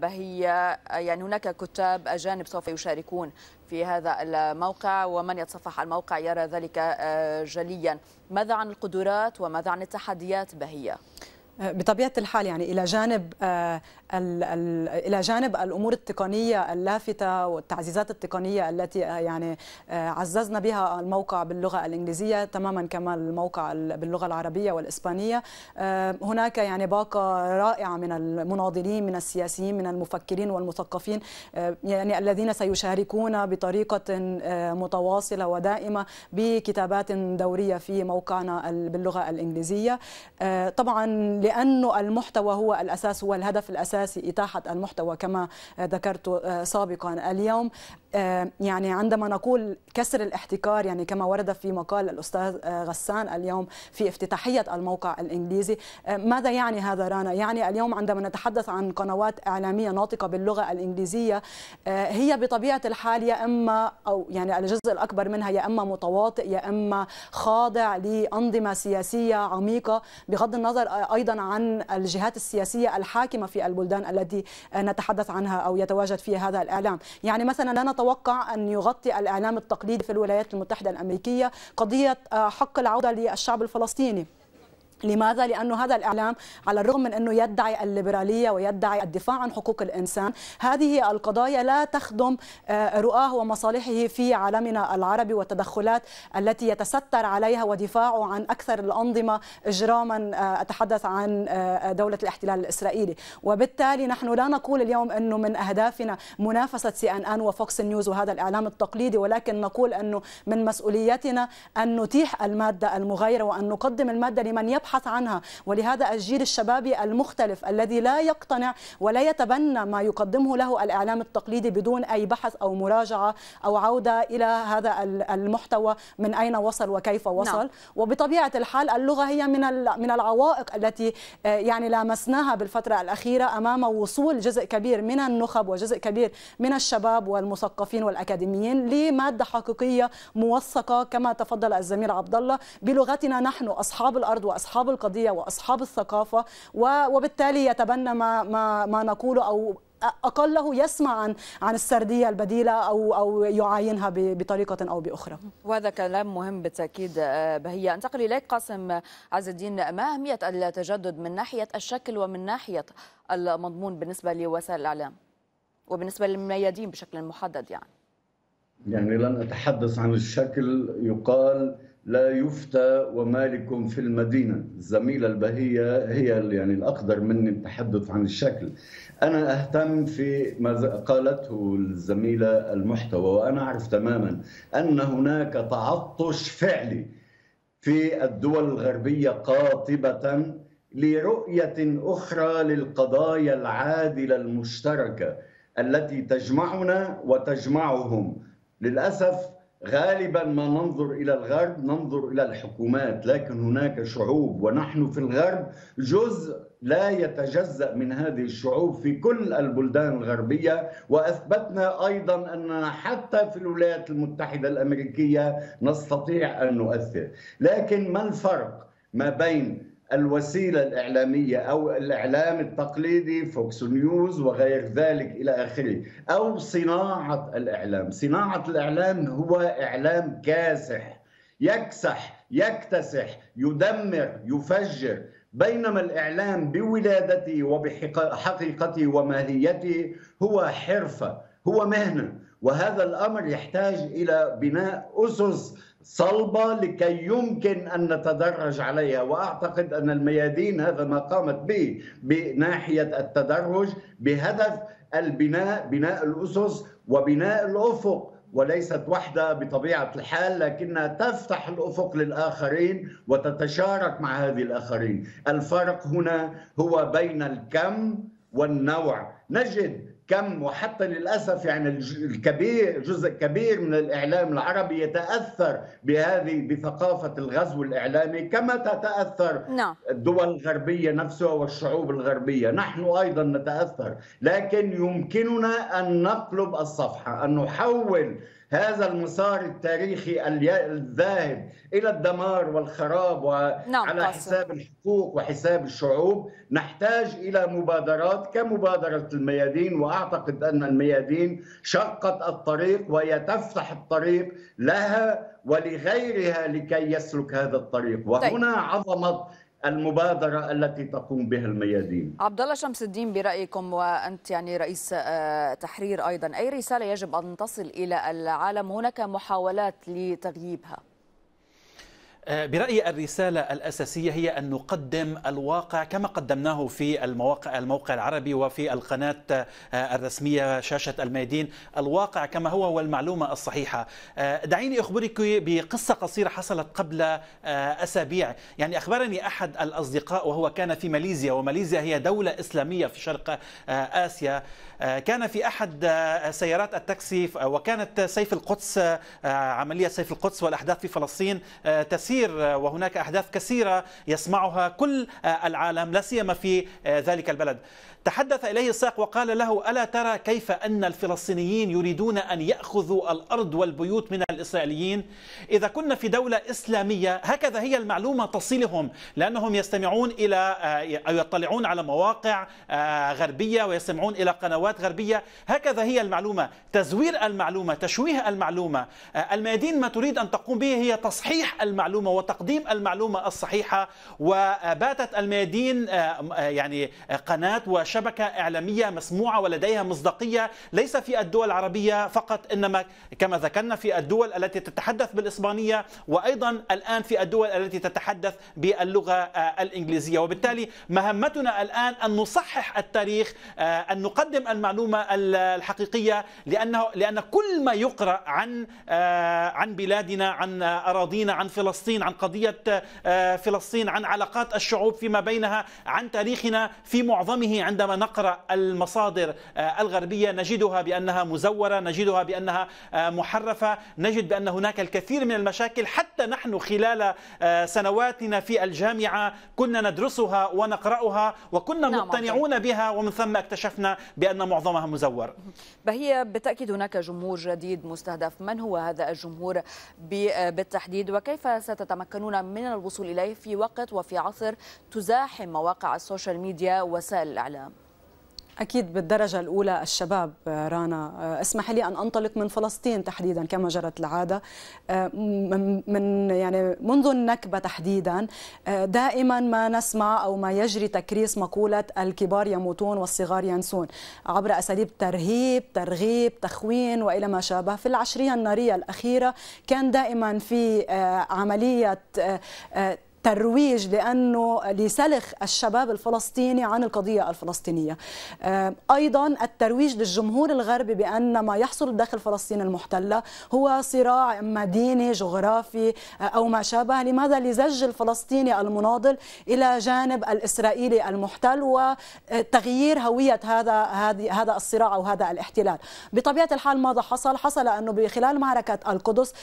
بهية، يعني هناك كتاب أجانب سوف يشاركون في هذا الموقع ومن يتصفح الموقع يرى ذلك جليا. ماذا عن القدرات وماذا عن التحديات بهية؟ بطبيعة الحال يعني إلى جانب الأمور التقنية اللافتة والتعزيزات التقنية التي يعني عززنا بها الموقع باللغة الإنجليزية تماما كما الموقع باللغة العربية والإسبانية، هناك يعني باقة رائعة من المناضلين من السياسيين من المفكرين والمثقفين يعني الذين سيشاركون بطريقة متواصلة ودائمة بكتابات دورية في موقعنا باللغة الإنجليزية. طبعا لأنه المحتوى هو الأساس، هو الهدف الأساسي إتاحة المحتوى كما ذكرت سابقا. اليوم يعني عندما نقول كسر الاحتكار يعني كما ورد في مقال الأستاذ غسان اليوم في افتتاحية الموقع الإنجليزي، ماذا يعني هذا رانا؟ يعني اليوم عندما نتحدث عن قنوات إعلامية ناطقة باللغة الإنجليزية هي بطبيعة الحال يا إما أو يعني الجزء الأكبر منها يا إما متواطئ يا إما خاضع لأنظمة سياسية عميقة، بغض النظر أيضا عن الجهات السياسية الحاكمة في البلدان التي نتحدث عنها أو يتواجد فيها هذا الإعلام. يعني مثلا لا نتوقع أن يغطي الإعلام التقليدي في الولايات المتحدة الأمريكية قضية حق العودة للشعب الفلسطيني. لماذا؟ لأنه هذا الإعلام على الرغم من أنه يدعي الليبرالية ويدعي الدفاع عن حقوق الإنسان، هذه القضايا لا تخدم رؤاه ومصالحه في عالمنا العربي، والتدخلات التي يتستر عليها ودفاعه عن أكثر الأنظمة إجراما، أتحدث عن دولة الاحتلال الإسرائيلي. وبالتالي نحن لا نقول اليوم أنه من أهدافنا منافسة CNN وفوكس نيوز وهذا الإعلام التقليدي، ولكن نقول أنه من مسؤوليتنا أن نتيح المادة المغايرة وأن نقدم المادة لمن يبحث عنها، ولهذا الجيل الشبابي المختلف الذي لا يقتنع ولا يتبنى ما يقدمه له الإعلام التقليدي بدون أي بحث أو مراجعة أو عودة إلى هذا المحتوى من أين وصل وكيف وصل. نعم. وبطبيعة الحال اللغة هي من العوائق التي يعني لامسناها بالفترة الأخيرة أمام وصول جزء كبير من النخب وجزء كبير من الشباب والمثقفين والأكاديميين لمادة حقيقية موثقة كما تفضل الزميل عبد الله بلغتنا نحن أصحاب الأرض وأصحاب القضية وأصحاب الثقافة، وبالتالي يتبنى ما نقوله أو أقله يسمع عن السردية البديلة أو يعاينها بطريقة أو بأخرى. وهذا كلام مهم بالتأكيد بهية. أنتقل إليك قاسم عز الدين، ما أهمية التجدد من ناحية الشكل ومن ناحية المضمون بالنسبة لوسائل الإعلام وبالنسبة للميادين بشكل محدد؟ يعني لن أتحدث عن الشكل، يقال لا يفتى ومالكم في المدينة. الزميلة البهية هي يعني الأقدر مني التحدث عن الشكل، أنا أهتم في ما قالته الزميلة المحتوى، وأنا أعرف تماما أن هناك تعطش فعلي في الدول الغربية قاطبة لرؤية أخرى للقضايا العادلة المشتركة التي تجمعنا وتجمعهم. للأسف غالبا ما ننظر إلى الغرب ننظر إلى الحكومات، لكن هناك شعوب، ونحن في الغرب جزء لا يتجزأ من هذه الشعوب في كل البلدان الغربية. وأثبتنا أيضا أننا حتى في الولايات المتحدة الأمريكية نستطيع أن نؤثر. لكن ما الفرق ما بين الوسيلة الإعلامية أو الإعلام التقليدي فوكس نيوز وغير ذلك إلى آخره، أو صناعة الإعلام؟ صناعة الإعلام هو إعلام كاسح، يكسح، يكتسح، يدمر، يفجر. بينما الإعلام بولادته وبحقيقته وماهيته هو حرفة، هو مهنة، وهذا الأمر يحتاج إلى بناء أسس صلبة لكي يمكن أن نتدرج عليها. وأعتقد أن الميادين هذا ما قامت به بناحية التدرج بهدف البناء، بناء الأسس وبناء الأفق، وليست وحدها بطبيعة الحال، لكنها تفتح الأفق للآخرين وتتشارك مع هذه الآخرين. الفرق هنا هو بين الكم والنوع. نجد كم، وحتى للأسف يعني الكبير، جزء كبير من الإعلام العربي يتأثر بهذه بثقافة الغزو الإعلامي كما تتأثر الدول الغربية نفسها والشعوب الغربية. نحن أيضا نتأثر، لكن يمكننا أن نقلب الصفحة، أن نحول هذا المسار التاريخي الذاهب إلى الدمار والخراب وعلى حساب الحقوق وحساب الشعوب. نحتاج إلى مبادرات كمبادرة الميادين، وأعتقد أن الميادين شقت الطريق وهي تفتح الطريق لها ولغيرها لكي يسلك هذا الطريق. وهنا عظمة المبادرة التي تقوم بها الميادين. عبد الله شمس الدين، برأيكم وأنت يعني رئيس تحرير أيضا، أي رسالة يجب أن تصل إلى العالم؟ هناك محاولات لتغييبها. برأيي الرسالة الأساسية هي أن نقدم الواقع كما قدمناه في الموقع العربي وفي القناة الرسمية شاشة الميادين، الواقع كما هو والمعلومة الصحيحة. دعيني أخبرك بقصة قصيرة حصلت قبل أسابيع. يعني أخبرني أحد الأصدقاء وهو كان في ماليزيا، وماليزيا هي دولة إسلامية في شرق آسيا، كان في أحد سيارات التاكسي وكانت سيف القدس، عملية سيف القدس والأحداث في فلسطين تسير، وهناك أحداث كثيرة يسمعها كل العالم لا سيما في ذلك البلد. تحدث إليه السائق وقال له: ألا ترى كيف أن الفلسطينيين يريدون أن يأخذوا الأرض والبيوت من الإسرائيليين؟ إذا كنا في دولة إسلامية هكذا هي المعلومة تصلهم، لأنهم يستمعون إلى أو يطلعون على مواقع غربية ويستمعون إلى قنوات غربية، هكذا هي المعلومة. تزوير المعلومة، تشويه المعلومة. الميادين ما تريد أن تقوم به هي تصحيح المعلومة وتقديم المعلومة الصحيحة. وباتت الميادين يعني قناة شبكة إعلامية مسموعة ولديها مصداقية، ليس في الدول العربية فقط، إنما كما ذكرنا في الدول التي تتحدث بالإسبانية، وأيضا الآن في الدول التي تتحدث باللغة الإنجليزية. وبالتالي مهمتنا الآن أن نصحح التاريخ، أن نقدم المعلومة الحقيقية، لأن كل ما يقرأ عن بلادنا، عن أراضينا، عن فلسطين، عن قضية فلسطين، عن علاقات الشعوب فيما بينها، عن تاريخنا في معظمه، عندما نقرأ المصادر الغربية نجدها بأنها مزورة، نجدها بأنها محرفة، نجد بأن هناك الكثير من المشاكل. حتى نحن خلال سنواتنا في الجامعة كنا ندرسها ونقرأها وكنا مقتنعون بها، ومن ثم اكتشفنا بأن معظمها مزور. بهي بالتأكيد هناك جمهور جديد مستهدف، من هو هذا الجمهور بالتحديد، وكيف ستتمكنون من الوصول إليه في وقت وفي عصر تزاحم مواقع السوشيال ميديا ووسائل الإعلام؟ أكيد بالدرجة الأولى الشباب. رانا، اسمح لي أن أنطلق من فلسطين تحديدا كما جرت العادة. منذ النكبة تحديدا دائما ما نسمع أو ما يجري تكريس مقولة الكبار يموتون والصغار ينسون، عبر أساليب ترهيب، ترغيب، تخوين وإلى ما شابه. في العشرية النارية الأخيرة كان دائما في عملية ترويج لأنه لسلخ الشباب الفلسطيني عن القضية الفلسطينية. أيضا الترويج للجمهور الغربي بأن ما يحصل داخل فلسطين المحتلة هو صراع مديني جغرافي أو ما شابه. لماذا لزج الفلسطيني المناضل إلى جانب الإسرائيلي المحتل وتغيير هوية هذا الصراع أو هذا الاحتلال؟ بطبيعة الحال ماذا حصل؟ حصل أنه بخلال معركة القدس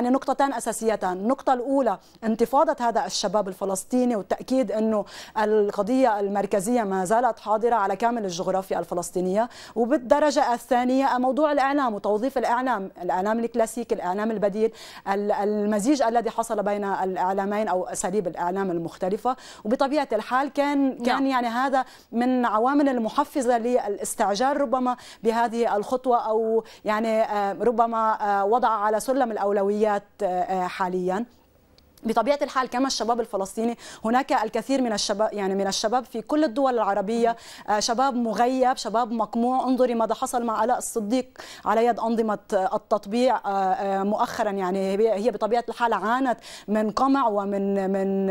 نقطتان أساسيتان. النقطة الأولى انتفاضة هذا الشباب الفلسطيني والتأكيد أنه القضية المركزية ما زالت حاضرة على كامل الجغرافيا الفلسطينية، وبالدرجة الثانية موضوع الإعلام وتوظيف الإعلام الكلاسيكي، الإعلام البديل، المزيج الذي حصل بين الإعلامين أو أساليب الإعلام المختلفة. وبطبيعة الحال كان يعني هذا من عوامل المحفزة للاستعجال ربما بهذه الخطوة، أو يعني ربما وضع على سلم الأولويات حاليا. بطبيعة الحال كما الشباب الفلسطيني هناك الكثير من الشباب في كل الدول العربية، شباب مغيب، شباب مقموع. انظري ماذا حصل مع علاء الصديق على يد أنظمة التطبيع مؤخرا. يعني هي بطبيعة الحال عانت من قمع ومن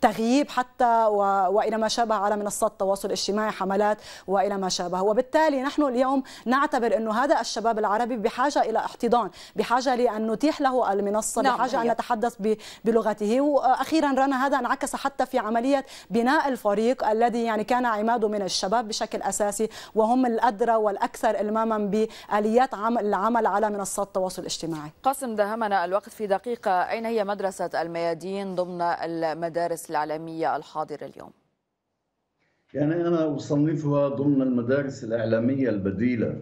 تغييب حتى وإلى ما شابه على منصات التواصل الاجتماعي، حملات وإلى ما شابه. وبالتالي نحن اليوم نعتبر أنه هذا الشباب العربي بحاجة إلى احتضان، بحاجة لأن نتيح له المنصة، بحاجة أن نتحدث بلغة. وأخيرا رنا هذا انعكس حتى في عملية بناء الفريق الذي يعني كان عماده من الشباب بشكل أساسي، وهم الأدرى والأكثر إلماما بآليات العمل على منصات التواصل الاجتماعي. قاسم، داهمنا الوقت في دقيقة، أين هي مدرسة الميادين ضمن المدارس الإعلامية الحاضرة اليوم؟ يعني أنا أصنفها ضمن المدارس الإعلامية البديلة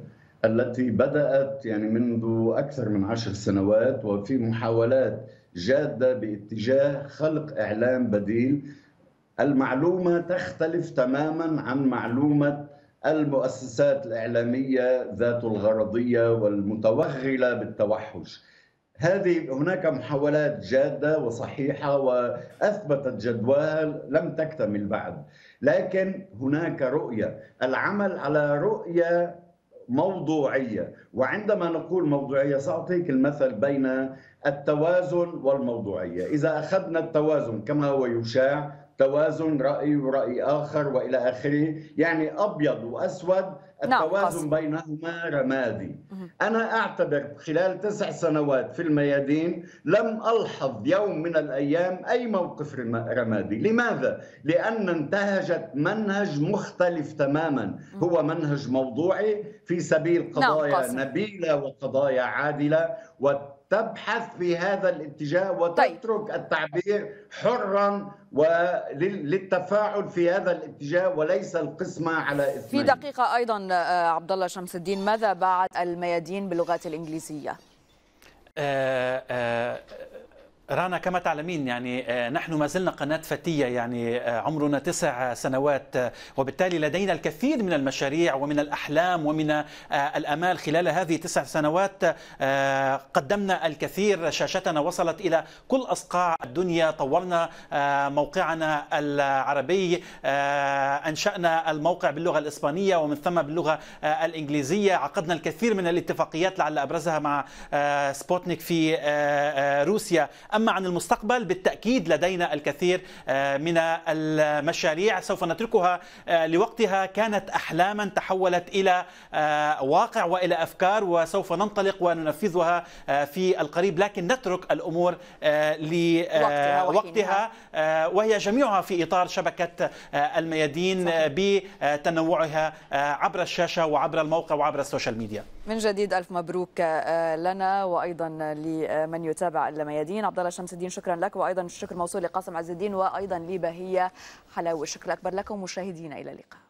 التي بدأت يعني منذ أكثر من 10 سنوات، وفي محاولات جادة باتجاه خلق إعلام بديل. المعلومة تختلف تماما عن معلومة المؤسسات الإعلامية ذات الغرضية والمتوغلة بالتوحش. هناك محاولات جادة وصحيحة وأثبتت جدواها لم تكتمل بعد، لكن هناك رؤية، العمل على رؤية موضوعية. وعندما نقول موضوعية سأعطيك المثل بين التوازن والموضوعية. إذا أخذنا التوازن كما هو يشاع، توازن رأي ورأي آخر وإلى آخره، يعني أبيض وأسود، التوازن بينهما رمادي. أنا أعتبر خلال 9 سنوات في الميادين لم ألحظ يوم من الأيام أي موقف رمادي. لماذا؟ لأن انتهجت منهج مختلف تماما، هو منهج موضوعي في سبيل قضايا نبيلة وقضايا عادلة، تبحث في هذا الاتجاه وتترك التعبير حرا وللتفاعل في هذا الاتجاه وليس القسمة على اثنين. في دقيقة أيضا عبد الله شمس الدين، ماذا بعد الميادين باللغة الإنجليزية؟ رانا كما تعلمين يعني نحن ما زلنا قناة فتية، يعني عمرنا 9 سنوات، وبالتالي لدينا الكثير من المشاريع ومن الأحلام ومن الأمال. خلال هذه 9 سنوات قدمنا الكثير، شاشتنا وصلت إلى كل أصقاع الدنيا، طورنا موقعنا العربي، أنشأنا الموقع باللغة الإسبانية ومن ثم باللغة الإنجليزية، عقدنا الكثير من الاتفاقيات لعل أبرزها مع سبوتنيك في روسيا. أما عن المستقبل بالتأكيد لدينا الكثير من المشاريع سوف نتركها لوقتها. كانت أحلاما تحولت إلى واقع وإلى أفكار، وسوف ننطلق وننفذها في القريب، لكن نترك الأمور لوقتها، وهي جميعها في إطار شبكة الميادين بتنوعها عبر الشاشة وعبر الموقع وعبر السوشيال ميديا. من جديد ألف مبروك لنا وأيضا لمن يتابع الميادين. عبد الله شمس الدين شكرا لك، وأيضا الشكر موصول لقاسم عز الدين وأيضا لبهية حلاوي. شكرا أكبر لكم مشاهدينا، إلى اللقاء.